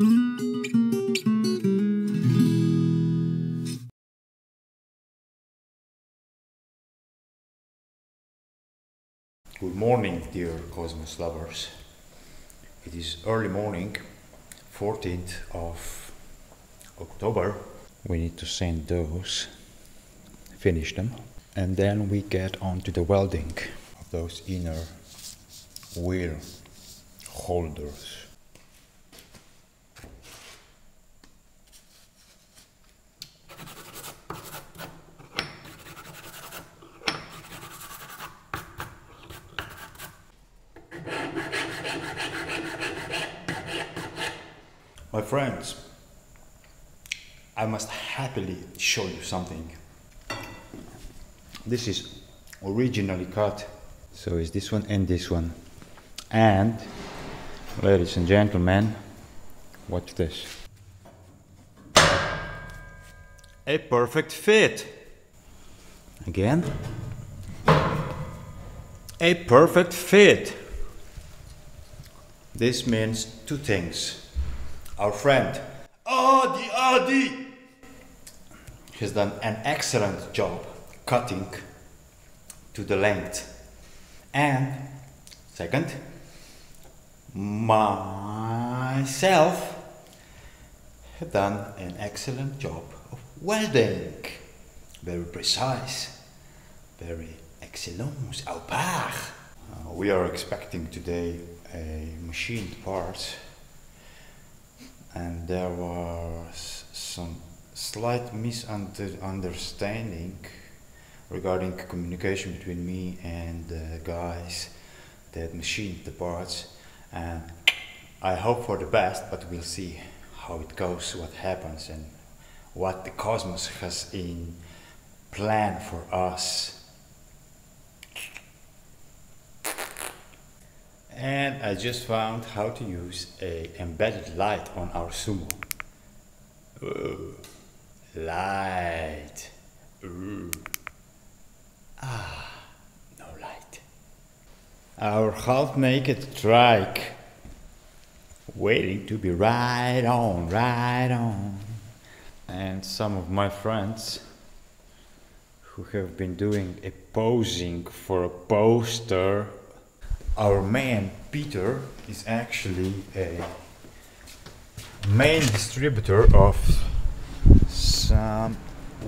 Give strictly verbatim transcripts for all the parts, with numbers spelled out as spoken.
Good morning, dear Cosmos lovers. It is early morning, fourteenth of October. We need to send those, finish them, and then we get on to the welding of those inner wheel holders. My friends, I must happily show you something. This is originally cut. So is this one and this one. And, ladies and gentlemen, watch this. A perfect fit. Again. A perfect fit. This means two things. Our friend, Adi, Adi, has done an excellent job cutting to the length. And second, myself have done an excellent job of welding. Very precise, very excellence, au pair. Uh, we are expecting today a machined part. And there was some slight misunderstanding regarding communication between me and the guys that machined the parts, and I hope for the best, but we'll see how it goes, what happens, and what the cosmos has in plan for us. And I just found how to use a embedded light on our sumo. Ooh, light. Ooh. Ah, no light. Our half-naked trike, waiting to be right on, right on. And some of my friends who have been doing a posing for a poster. Our man Peter is actually a main distributor of some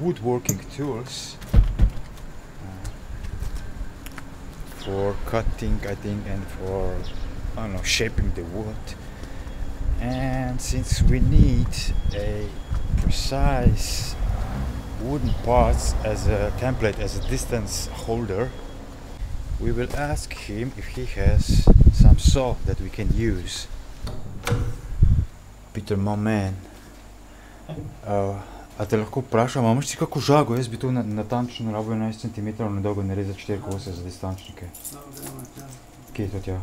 woodworking tools for cutting, I think, and for, I don't know, shaping the wood. And since we need a precise wooden parts as a template, as a distance holder, we will ask him if he has some saw that we can use. Peter, my man, a te lahko vprašam, imaš ti kako žago? Jaz bi to natančno rabo enajst centimetrov na dolgo narezati štiri kose za distančnike. Kje je to tja?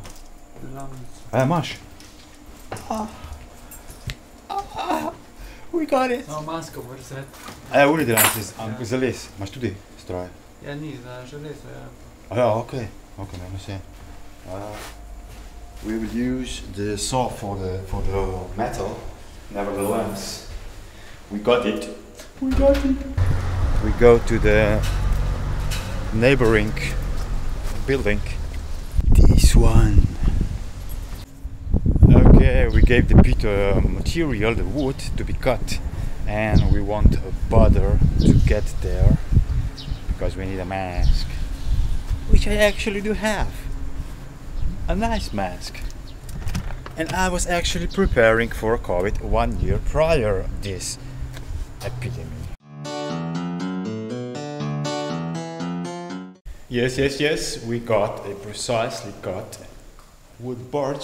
Aja, imaš? We got it! No, masko boš sred. Aja, uredi nam, zales. Imaš tudi stroje? Ja, ni, za železo, ja. Oh, okay, okay, I understand. Uh, we will use the saw for the for the metal. Nevertheless, we got it. We got it. We go to the neighboring building. This one. Okay, we gave the Peter material, the wood to be cut, and we won't bother to get there because we need a mask. Which I actually do have. A nice mask. And I was actually preparing for COVID one year prior this epidemic. Yes, yes, yes, we got a precisely cut wood board.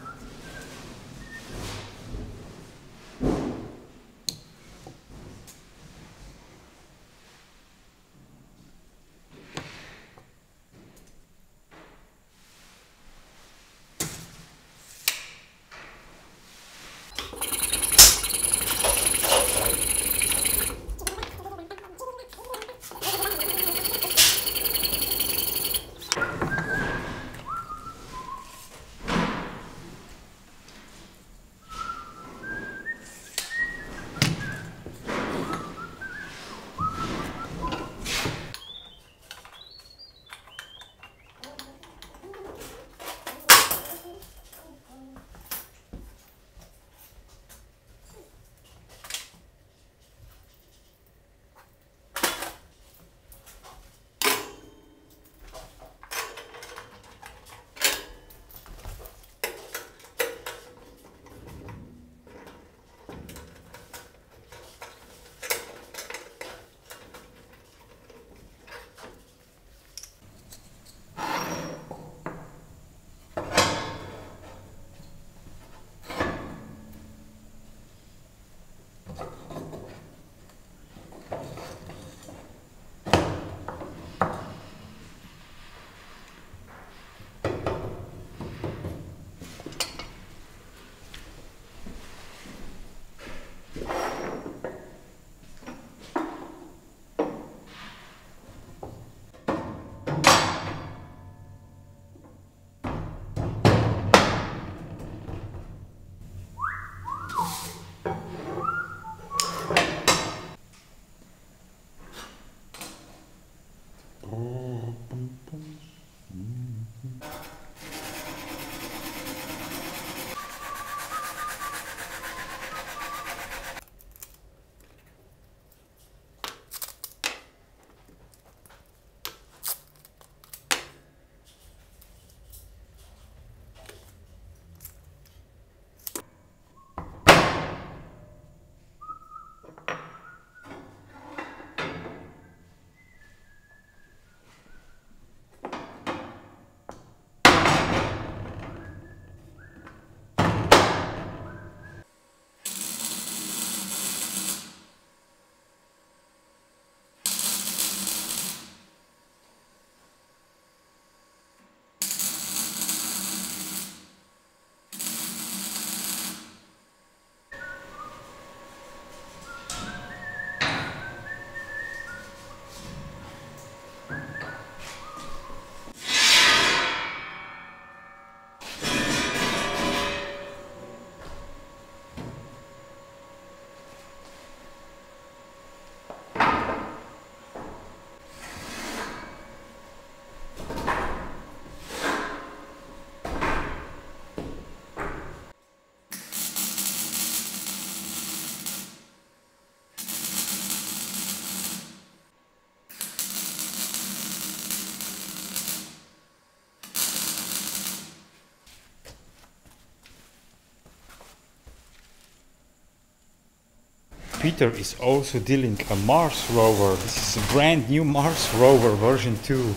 Peter is also dealing a Mars Rover. This is a brand new Mars Rover version two.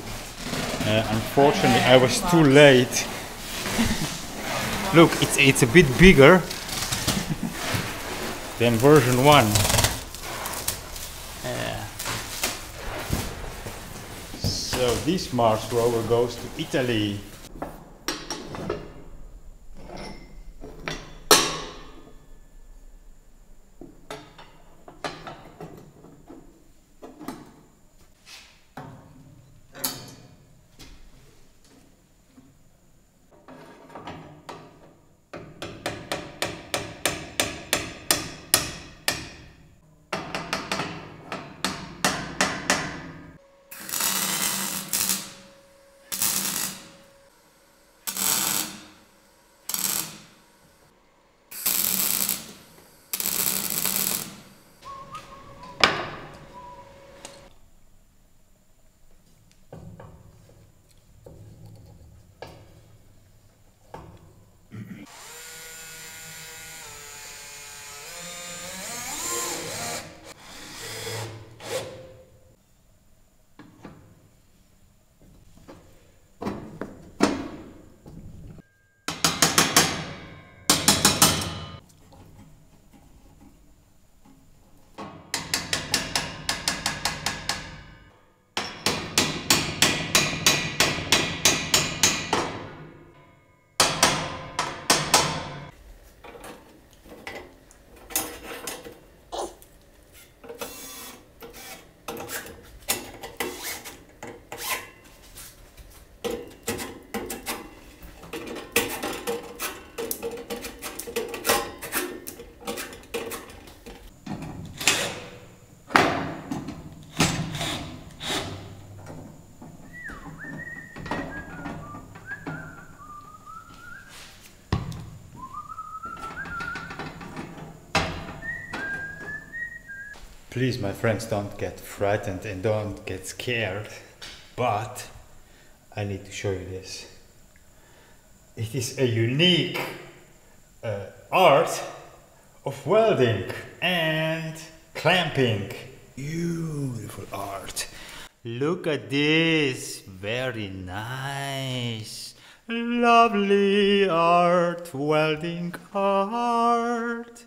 Uh, unfortunately, I was too late. Look, it's, it's a bit bigger than version one. Yeah. So this Mars Rover goes to Italy. Please, my friends, don't get frightened and don't get scared, but I need to show you this. It is a unique uh, art of welding and clamping. Beautiful art. Look at this, very nice, lovely art, welding art.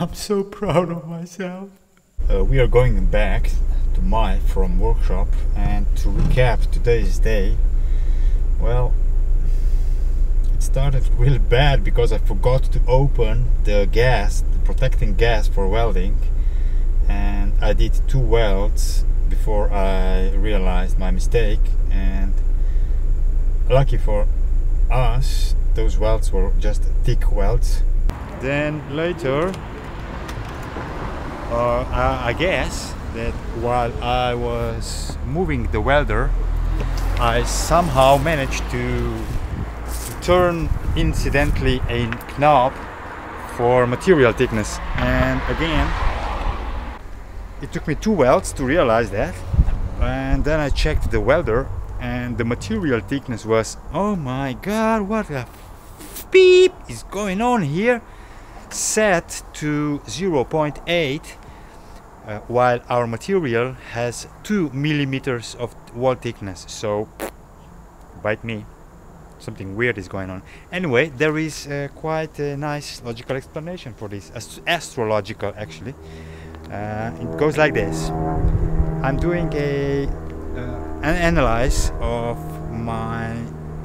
I'm so proud of myself. Uh, we are going back to my from workshop, and to recap today's day, well, it started really bad because I forgot to open the gas, the protecting gas for welding, and I did two welds before I realized my mistake, and lucky for us, those welds were just thick welds. Then later, Uh, I guess that while I was moving the welder, I somehow managed to, to turn incidentally a knob for material thickness. And again, it took me two welds to realize that. And then I checked the welder, and the material thickness was, oh my god, what a beep is going on here, set to zero point eight, uh, while our material has two millimeters of wall thickness. So bite me, something weird is going on. Anyway, there is uh, quite a nice logical explanation for this, Ast astrological actually. Uh, it goes like this. I'm doing a uh, an analyze of my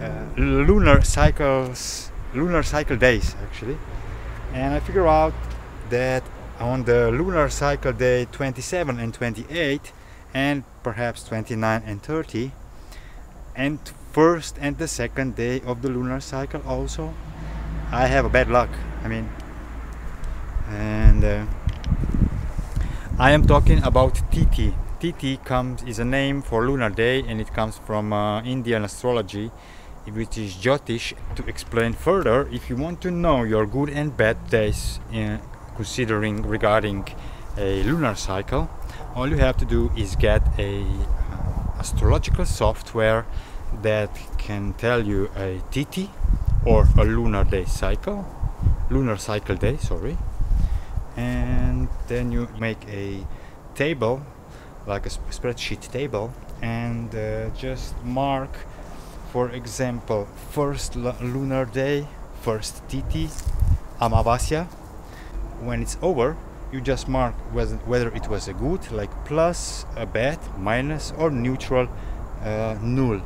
uh, lunar cycles, lunar cycle days actually. And I figure out that on the lunar cycle day twenty-seven and twenty-eight, and perhaps twenty-nine and thirty, and first and the second day of the lunar cycle also, I have a bad luck. I mean, and uh, I am talking about Titi. Titi comes is a name for lunar day, and it comes from uh, Indian astrology, which is Jyotish. To explain further, if you want to know your good and bad days in considering regarding a lunar cycle, all you have to do is get a uh, astrological software that can tell you a Titi or a lunar day cycle, lunar cycle day, sorry. And then you make a table, like a sp spreadsheet table, and uh, just mark, for example, first lunar day, first Titi, Amavasya. When it's over, you just mark whether, whether it was a good, like plus, a bad, minus, or neutral, uh, null.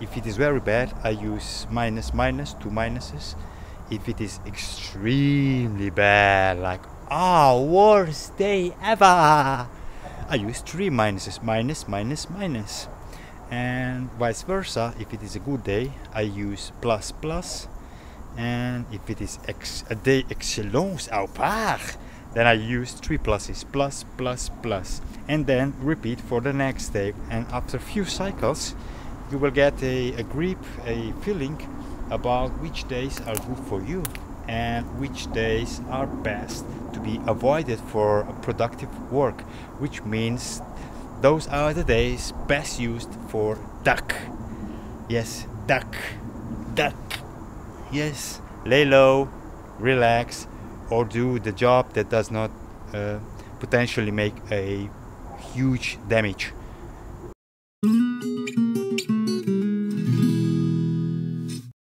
If it is very bad, I use minus, minus, two minuses. If it is extremely bad, like ah, worst day ever, I use three minuses, minus, minus, minus. And vice versa, if it is a good day, I use plus, plus. And if it is ex a day excellence au pair, then I use three pluses, plus, plus, plus. And then repeat for the next day. And after a few cycles, you will get a, a grip, a feeling about which days are good for you and which days are best to be avoided for productive work, which means those are the days best used for duck. Yes, duck, duck. Yes, lay low, relax, or do the job that does not uh, potentially make a huge damage.